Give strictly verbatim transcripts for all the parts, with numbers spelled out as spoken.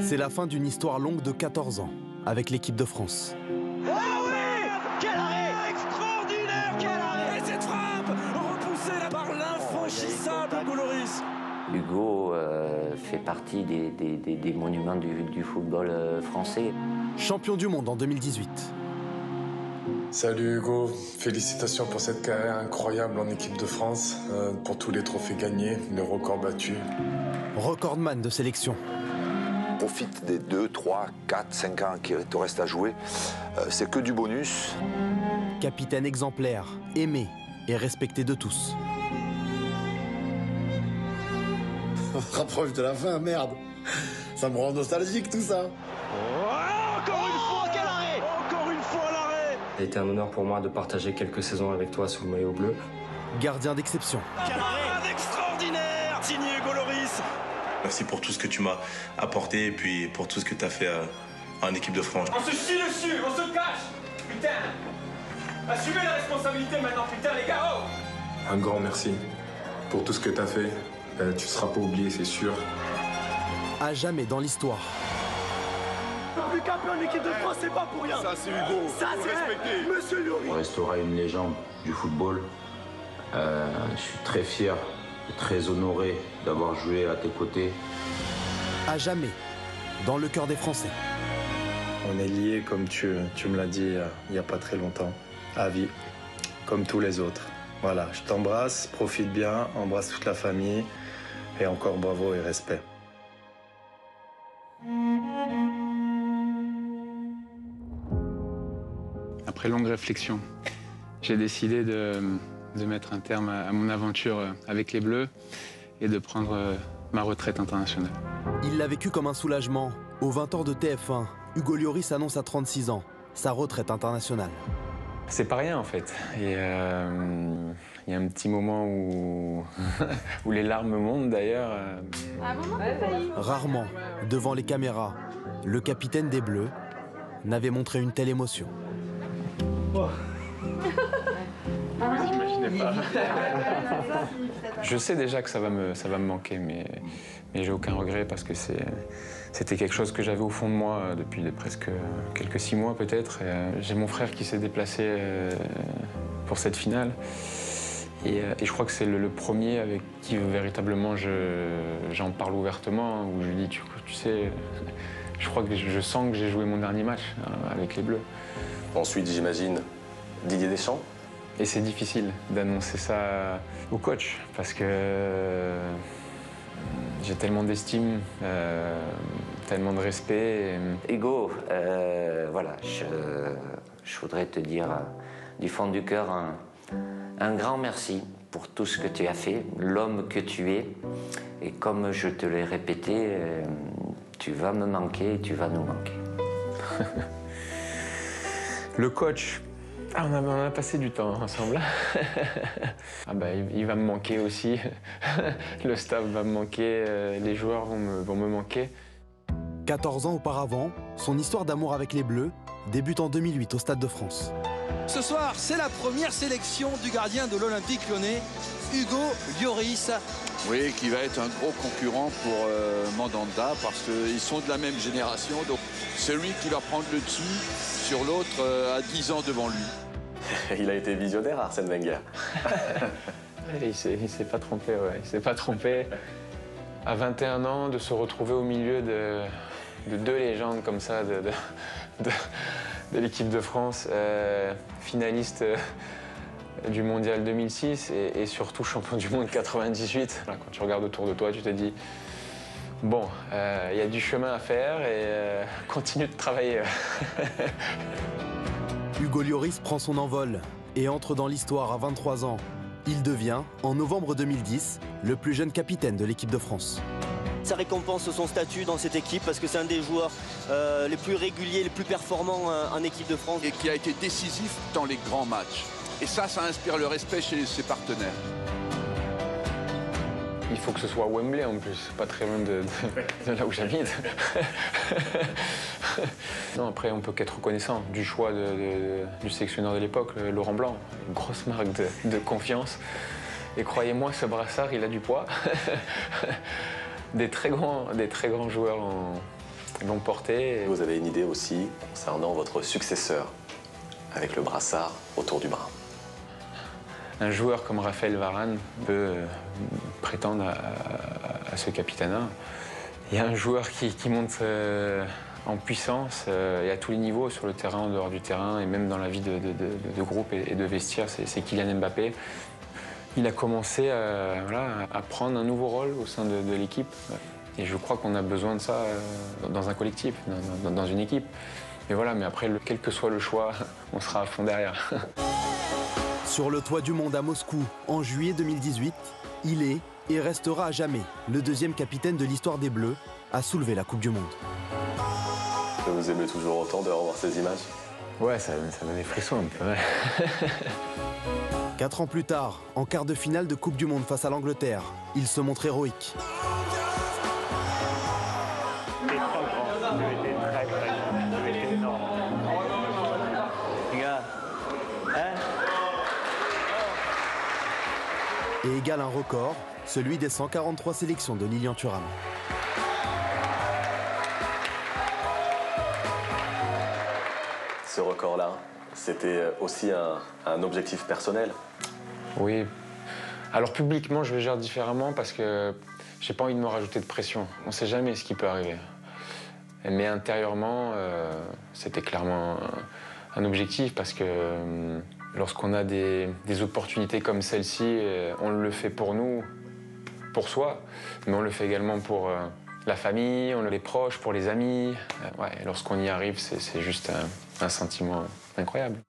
C'est la fin d'une histoire longue de quatorze ans avec l'équipe de France. Ah oui! Quel arrêt extraordinaire! Quel arrêt! Et cette frappe repoussée par l'infranchissable Hugo Lloris. Hugo euh, fait partie des, des, des, des monuments du, du football euh, français. Champion du monde en deux mille dix-huit. Salut Hugo, félicitations pour cette carrière incroyable en équipe de France, euh, pour tous les trophées gagnés, les records battus. Recordman de sélection. Profite des deux, trois, quatre, cinq ans qui te restent à jouer, euh, c'est que du bonus. Capitaine exemplaire, aimé et respecté de tous. On se rapproche de la fin, merde. Ça me rend nostalgique tout ça. Oh, encore une fois, quel arrêt! Encore une fois l'arrêt! Ça a été un honneur pour moi de partager quelques saisons avec toi sous le maillot bleu. Gardien d'exception. Quelle arrêt extraordinaire! Signé Hugo Lloris. Merci pour tout ce que tu m'as apporté et puis pour tout ce que tu as fait en équipe de France. On se chie dessus, on se cache! Putain! Assumez la responsabilité maintenant, putain les gars! Oh, un grand merci pour tout ce que tu as fait. Euh, tu ne seras pas oublié, c'est sûr. À jamais dans l'histoire. Le campion de l'équipe de France, c'est pas pour rien. Ça, c'est Hugo. Ça, c'est respecté. Monsieur Lloris. On restera une légende du football. Euh, je suis très fier, très honoré d'avoir joué à tes côtés. À jamais dans le cœur des Français. On est liés, comme tu, tu me l'as dit euh, il n'y a pas très longtemps, à vie, comme tous les autres. Voilà, je t'embrasse, profite bien, embrasse toute la famille. Et encore bravo et respect. Après longue réflexion, j'ai décidé de, de mettre un terme à mon aventure avec les Bleus et de prendre ma retraite internationale. Il l'a vécu comme un soulagement. Aux vingt heures de T F un, Hugo Lloris annonce à trente-six ans sa retraite internationale. C'est pas rien en fait. Et il euh, y a un petit moment où, où les larmes montent d'ailleurs. Ah, bon, rarement, devant les caméras, le capitaine des Bleus n'avait montré une telle émotion. Oh. J'imaginais pas. Je sais déjà que ça va me, ça va me manquer, mais, mais j'ai aucun regret parce que c'était quelque chose que j'avais au fond de moi depuis presque quelques six mois peut-être. J'ai mon frère qui s'est déplacé pour cette finale et, et je crois que c'est le, le premier avec qui véritablement j'en je, parle ouvertement, où je lui dis tu, tu sais, je crois que je sens que j'ai joué mon dernier match avec les Bleus. Ensuite j'imagine Didier Deschamps. Et c'est difficile d'annoncer ça au coach parce que euh, j'ai tellement d'estime, euh, tellement de respect. Et... Hugo, euh, voilà, je, je voudrais te dire euh, du fond du cœur un, un grand merci pour tout ce que tu as fait, l'homme que tu es. Et comme je te l'ai répété, euh, tu vas me manquer et tu vas nous manquer. Le coach. Ah, on a, on a passé du temps ensemble. Ah bah, il, il va me manquer aussi. Le staff va me manquer, euh, les joueurs vont me, vont me manquer. quatorze ans auparavant, son histoire d'amour avec les Bleus débute en deux mille huit au Stade de France. Ce soir, c'est la première sélection du gardien de l'Olympique lyonnais, Hugo Lloris. Oui, qui va être un gros concurrent pour euh, Mandanda parce qu'ils sont de la même génération. Donc celui qui va prendre le dessus sur l'autre euh, à dix ans devant lui. Il a été visionnaire, Arsène Wenger. Il s'est pas trompé, ouais. Il s'est pas trompé. À vingt et un ans, de se retrouver au milieu de, de deux légendes comme ça, de, de, de, de l'équipe de France, euh, finaliste euh, du Mondial deux mille six et, et surtout champion du monde quatre-vingt-dix-huit. Quand tu regardes autour de toi, tu te dis, bon, il euh, y a du chemin à faire et euh, continue de travailler. Hugo Lloris prend son envol et entre dans l'histoire à vingt-trois ans. Il devient, en novembre deux mille dix, le plus jeune capitaine de l'équipe de France. Ça récompense son statut dans cette équipe parce que c'est un des joueurs euh, les plus réguliers, les plus performants euh, en équipe de France. Et qui a été décisif dans les grands matchs. Et ça, ça inspire le respect chez ses partenaires. Il faut que ce soit Wembley en plus, pas très loin de, de, de là où j'habite. Non, après, on peut qu'être reconnaissant du choix de, de, du sélectionneur de l'époque, Laurent Blanc. Une grosse marque de, de confiance. Et croyez-moi, ce brassard, il a du poids. Des très grands, des très grands joueurs en, l'ont porté. Et... Vous avez une idée aussi concernant votre successeur, avec le brassard autour du bras. Un joueur comme Raphaël Varane peut prétendre à, à, à ce capitanat. Il y a un joueur qui, qui monte euh, en puissance euh, et à tous les niveaux, sur le terrain, en dehors du terrain, et même dans la vie de, de, de, de groupe et, et de vestiaire, c'est Kylian Mbappé. Il a commencé à, voilà, à prendre un nouveau rôle au sein de, de l'équipe. Et je crois qu'on a besoin de ça euh, dans un collectif, dans, dans, dans une équipe. Mais voilà, mais après, le, quel que soit le choix, on sera à fond derrière. Sur le toit du monde à Moscou, en juillet deux mille dix-huit, il est et restera à jamais le deuxième capitaine de l'histoire des Bleus à soulever la Coupe du Monde. Vous aimez toujours autant de revoir ces images? Ouais, ça, ça donne des frissons un peu. Quatre ans plus tard, en quart de finale de Coupe du Monde face à l'Angleterre, il se montre héroïque. Et égale un record, celui des cent quarante-trois sélections de Lilian Turam. Ce record-là, c'était aussi un, un objectif personnel? Oui. Alors publiquement, je le gère différemment parce que j'ai pas envie de me rajouter de pression. On sait jamais ce qui peut arriver. Mais intérieurement, euh, c'était clairement un, un objectif parce que... Euh, Lorsqu'on a des, des opportunités comme celle-ci, on le fait pour nous, pour soi, mais on le fait également pour euh, la famille, on les proches, pour les amis. Euh, ouais, lorsqu'on y arrive, c'est juste un, un sentiment incroyable.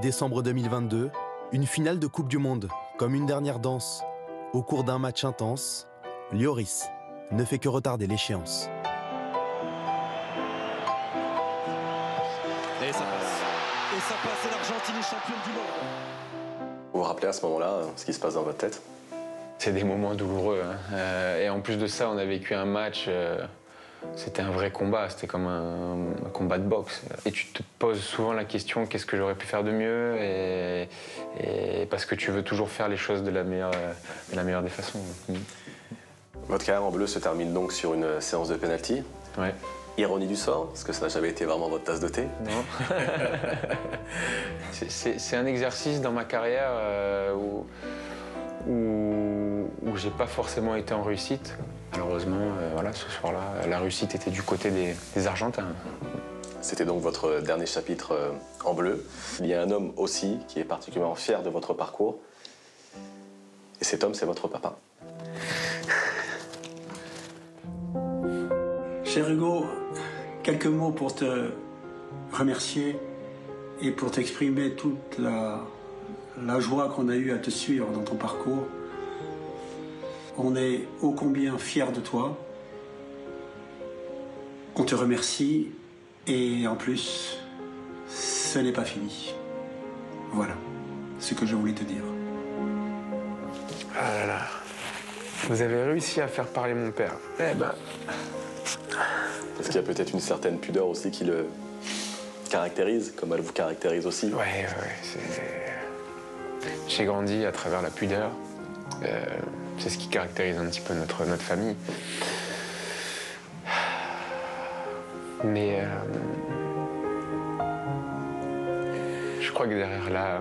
Décembre deux mille vingt-deux, une finale de Coupe du Monde, comme une dernière danse. Au cours d'un match intense, Lloris ne fait que retarder l'échéance. Et ça passe. Et ça passe, et l'Argentine est championne du monde. Vous vous rappelez à ce moment-là ce qui se passe dans votre tête? C'est des moments douloureux. Hein. Euh, et en plus de ça, on a vécu un match, euh, c'était un vrai combat, c'était comme un, un combat de boxe. Et tu te poses souvent la question, qu'est-ce que j'aurais pu faire de mieux? et, et parce que tu veux toujours faire les choses de la meilleure, de la meilleure des façons. Votre carrière en bleu se termine donc sur une séance de pénalty. Ouais. Ironie du sort, parce que ça n'a jamais été vraiment votre tasse de thé. Non. C'est un exercice dans ma carrière euh, où, où, où j'ai pas forcément été en réussite. Malheureusement, euh, voilà, ce soir-là, la réussite était du côté des, des Argentins. C'était donc votre dernier chapitre euh, en bleu. Il y a un homme aussi qui est particulièrement fier de votre parcours. Et cet homme, c'est votre papa. Cher Hugo, quelques mots pour te remercier et pour t'exprimer toute la, la joie qu'on a eue à te suivre dans ton parcours. On est ô combien fiers de toi. On te remercie et en plus, ce n'est pas fini. Voilà ce que je voulais te dire. Ah là là, vous avez réussi à faire parler mon père. Eh ben... Parce qu'il y a peut-être une certaine pudeur aussi qui le caractérise, comme elle vous caractérise aussi. Oui, oui. J'ai grandi à travers la pudeur. Euh, c'est ce qui caractérise un petit peu notre, notre famille. Mais... Euh... Je crois que derrière la,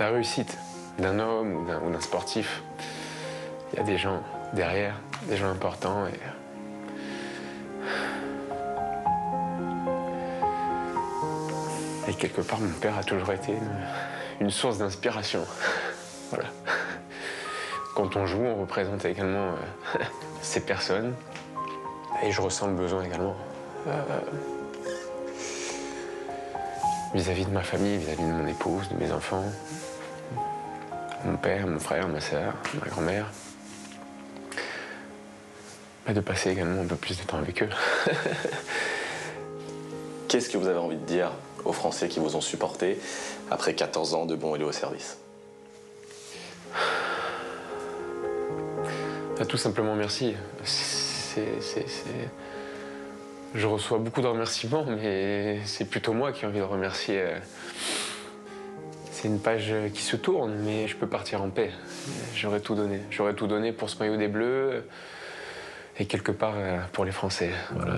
la réussite d'un homme ou d'un sportif, il y a des gens derrière, des gens importants. Et... Et quelque part, mon père a toujours été une, une source d'inspiration. Voilà. Quand on joue, on représente également euh, ces personnes. Et je ressens le besoin également vis-à-vis euh, -vis de ma famille, vis-à-vis -vis de mon épouse, de mes enfants, mon père, mon frère, ma soeur, ma grand-mère. De passer également un peu plus de temps avec eux. Qu'est-ce que vous avez envie de dire aux Français qui vous ont supporté après quatorze ans de bons et loyaux services? Tout simplement merci. C'est, c'est, c'est... Je reçois beaucoup de remerciements, mais c'est plutôt moi qui ai envie de remercier. C'est une page qui se tourne, mais je peux partir en paix. J'aurais tout donné. J'aurais tout donné pour ce maillot des Bleus. et quelque part pour les Français. Voilà.